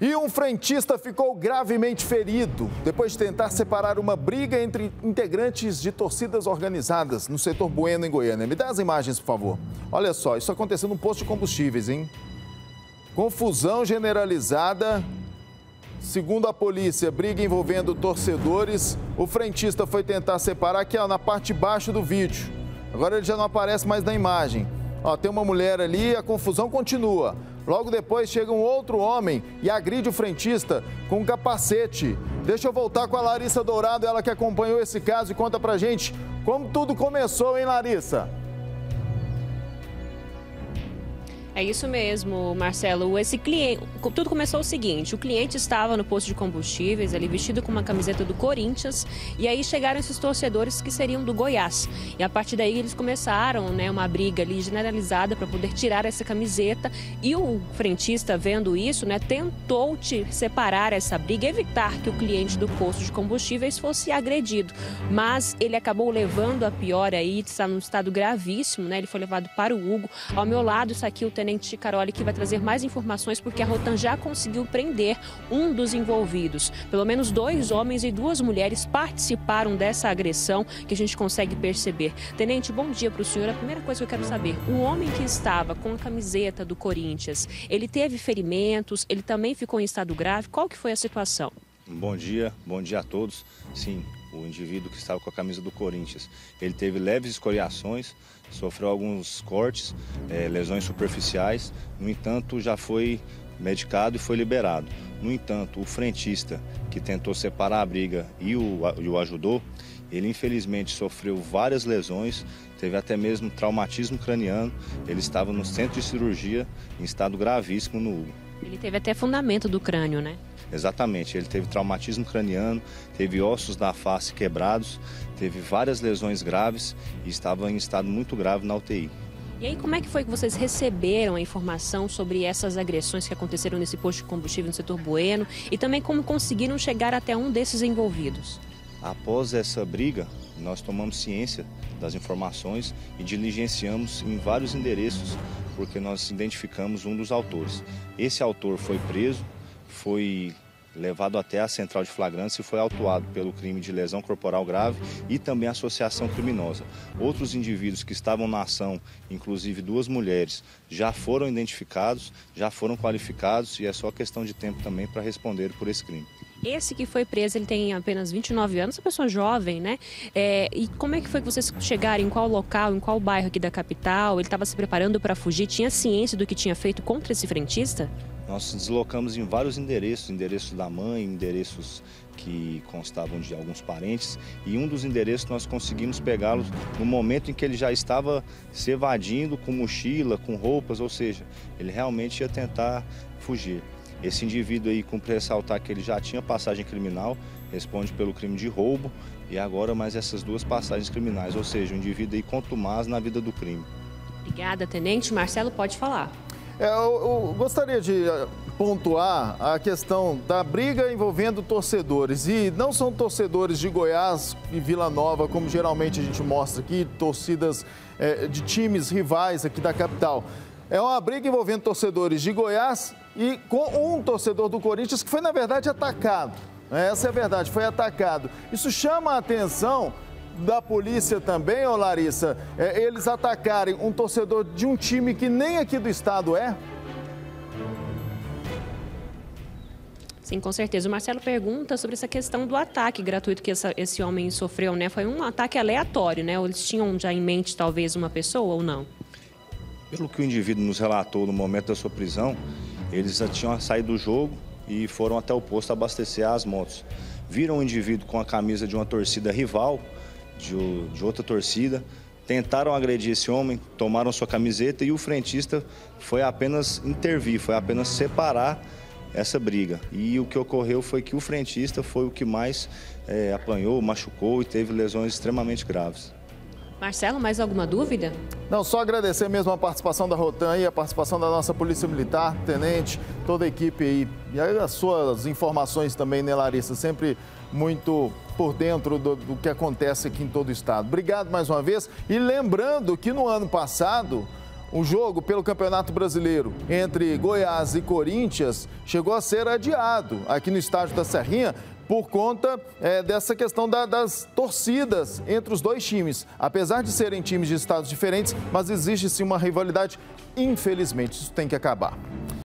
E um frentista ficou gravemente ferido depois de tentar separar uma briga entre integrantes de torcidas organizadas no setor Bueno, em Goiânia. Me dá as imagens, por favor. Olha só, isso aconteceu num posto de combustíveis, hein? Confusão generalizada. Segundo a polícia, briga envolvendo torcedores. O frentista foi tentar separar aqui, ó, na parte de baixo do vídeo. Agora ele já não aparece mais na imagem. Ó, tem uma mulher ali e a confusão continua. Logo depois chega um outro homem e agride o frentista com um capacete. Deixa eu voltar com a Larissa Dourado, ela que acompanhou esse caso e conta pra gente como tudo começou, hein, Larissa? É isso mesmo, Marcelo. Esse cliente, tudo começou o seguinte: o cliente estava no posto de combustíveis, ali vestido com uma camiseta do Corinthians, e aí chegaram esses torcedores que seriam do Goiás. E a partir daí eles começaram, né, uma briga ali generalizada para poder tirar essa camiseta. E o frentista, vendo isso, né, tentou separar essa briga, evitar que o cliente do posto de combustíveis fosse agredido. Mas ele acabou levando a pior aí, está num estado gravíssimo, né? Ele foi levado para o Hugo. Ao meu lado, isso aqui, o Tenente Caroly, que vai trazer mais informações, porque a Rotan já conseguiu prender um dos envolvidos. Pelo menos 2 homens e 2 mulheres participaram dessa agressão que a gente consegue perceber. Tenente, bom dia para o senhor. A primeira coisa que eu quero saber, o homem que estava com a camiseta do Corinthians, ele teve ferimentos, ele também ficou em estado grave? Qual que foi a situação? Bom dia a todos. Sim, o indivíduo que estava com a camisa do Corinthians, ele teve leves escoriações, sofreu alguns cortes, lesões superficiais, no entanto já foi medicado e foi liberado. No entanto, o frentista que tentou separar a briga e o ajudou, ele infelizmente sofreu várias lesões, teve até mesmo traumatismo craniano, ele estava no centro de cirurgia em estado gravíssimo no Hugo. Ele teve até fundamento do crânio, né? Exatamente, ele teve traumatismo craniano, teve ossos da face quebrados, teve várias lesões graves e estava em estado muito grave na UTI. E aí, como é que foi que vocês receberam a informação sobre essas agressões que aconteceram nesse posto de combustível no setor Bueno e também como conseguiram chegar até um desses envolvidos? Após essa briga, nós tomamos ciência das informações e diligenciamos em vários endereços, porque nós identificamos um dos autores. Esse autor foi preso, foi levado até a central de flagrantes e foi autuado pelo crime de lesão corporal grave e também associação criminosa. Outros indivíduos que estavam na ação, inclusive 2 mulheres, já foram identificados, já foram qualificados e é só questão de tempo também para responder por esse crime. Esse que foi preso, ele tem apenas 29 anos, uma pessoa jovem, né? E como é que foi que vocês chegaram? Em qual local, em qual bairro aqui da capital? Ele estava se preparando para fugir? Tinha ciência do que tinha feito contra esse frentista? Nós nos deslocamos em vários endereços, endereços da mãe, endereços que constavam de alguns parentes, e um dos endereços nós conseguimos pegá-lo no momento em que ele já estava se evadindo com mochila, com roupas, ou seja, ele realmente ia tentar fugir. Esse indivíduo aí, cumpre ressaltar que ele já tinha passagem criminal, responde pelo crime de roubo, e agora mais essas 2 passagens criminais, ou seja, um indivíduo aí contumaz na vida do crime. Obrigada, Tenente. Marcelo, pode falar. Eu gostaria de pontuar a questão da briga envolvendo torcedores. E não são torcedores de Goiás e Vila Nova, como geralmente a gente mostra aqui, torcidas de times rivais aqui da capital. É uma briga envolvendo torcedores de Goiás e com um torcedor do Corinthians que foi, na verdade, atacado. Essa é a verdade, foi atacado. Isso chama a atenção da polícia também, ô Larissa, eles atacarem um torcedor de um time que nem aqui do estado é? Sim, com certeza. O Marcelo pergunta sobre essa questão do ataque gratuito que esse homem sofreu, né? Foi um ataque aleatório, né? Eles tinham já em mente, talvez, uma pessoa ou não? Pelo que o indivíduo nos relatou no momento da sua prisão, eles já tinham saído do jogo e foram até o posto abastecer as motos. Viram um indivíduo com a camisa de uma torcida rival, de outra torcida, tentaram agredir esse homem, tomaram sua camiseta e o frentista foi apenas intervir, foi apenas separar essa briga. E o que ocorreu foi que o frentista foi o que mais apanhou, machucou e teve lesões extremamente graves. Marcelo, mais alguma dúvida? Não, só agradecer mesmo a participação da Rotan e a participação da nossa Polícia Militar, Tenente, toda a equipe aí. E aí as suas informações também, né, Larissa? Sempre muito por dentro do que acontece aqui em todo o estado. Obrigado mais uma vez. E lembrando que no ano passado, O jogo pelo Campeonato Brasileiro entre Goiás e Corinthians chegou a ser adiado aqui no estádio da Serrinha por conta dessa questão das torcidas entre os dois times. Apesar de serem times de estados diferentes, mas existe sim uma rivalidade, infelizmente. Isso tem que acabar.